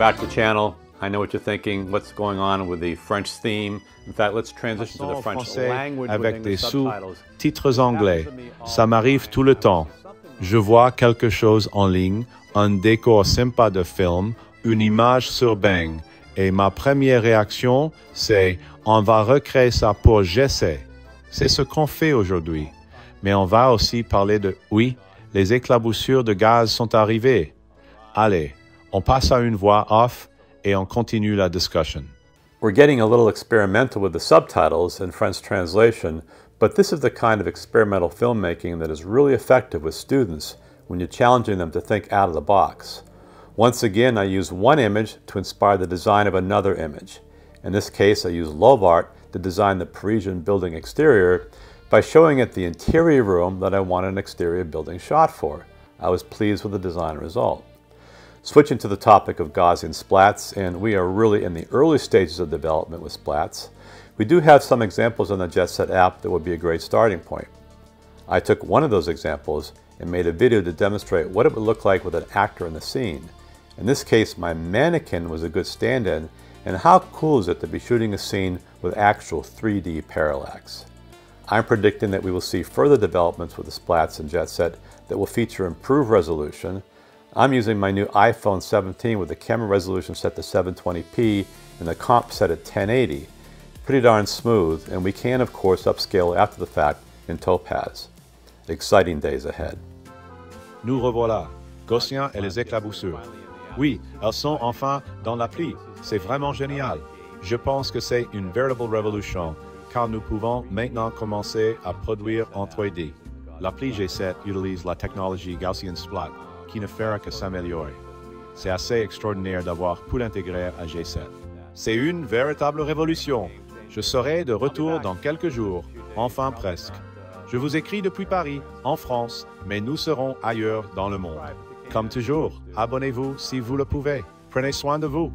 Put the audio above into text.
back to the channel. I know what you're thinking. What's going on with the French theme? In fact, let's transition to the French language avec des sous-titres anglais. Ça m'arrive tout le temps. Je vois quelque chose en ligne, un décor sympa de film, une image sur Bing, et ma première réaction, c'est on va recréer ça pour JetSet. C'est ce qu'on fait aujourd'hui. Mais on va aussi parler de oui, les éclaboussures de gaz sont arrivées. Allez, on passe à une voix off et on continue la discussion. We're getting a little experimental with the subtitles and French translation, but this is the kind of experimental filmmaking that is really effective with students when you're challenging them to think out of the box. Once again, I use one image to inspire the design of another image. In this case, I use Lovart to design the Parisian building exterior by showing it the interior room that I wanted an exterior building shot for. I was pleased with the design result. Switching to the topic of Gaussian splats, and we are really in the early stages of development with splats, we do have some examples on the JetSet app that would be a great starting point. I took one of those examples and made a video to demonstrate what it would look like with an actor in the scene. In this case, my mannequin was a good stand-in, and how cool is it to be shooting a scene with actual 3D parallax? I'm predicting that we will see further developments with the splats in JetSet that will feature improved resolution. I'm using my new iPhone 17 with the camera resolution set to 720p and the comp set at 1080. Pretty darn smooth, and we can of course upscale after the fact in Topaz. Exciting days ahead. Nous revoilà, Gaussian et les éclaboussures. Oui, elles sont enfin dans la pluie. C'est vraiment génial. Je pense que c'est une véritable révolution, car nous pouvons maintenant commencer à produire en 3D. L'appli G7 utilise la technologie Gaussian Splat, qui ne fera que s'améliorer. C'est assez extraordinaire d'avoir pu l'intégrer à G7. C'est une véritable révolution. Je serai de retour dans quelques jours, enfin presque. Je vous écris depuis Paris, en France, mais nous serons ailleurs dans le monde. Comme toujours, abonnez-vous si vous le pouvez. Prenez soin de vous.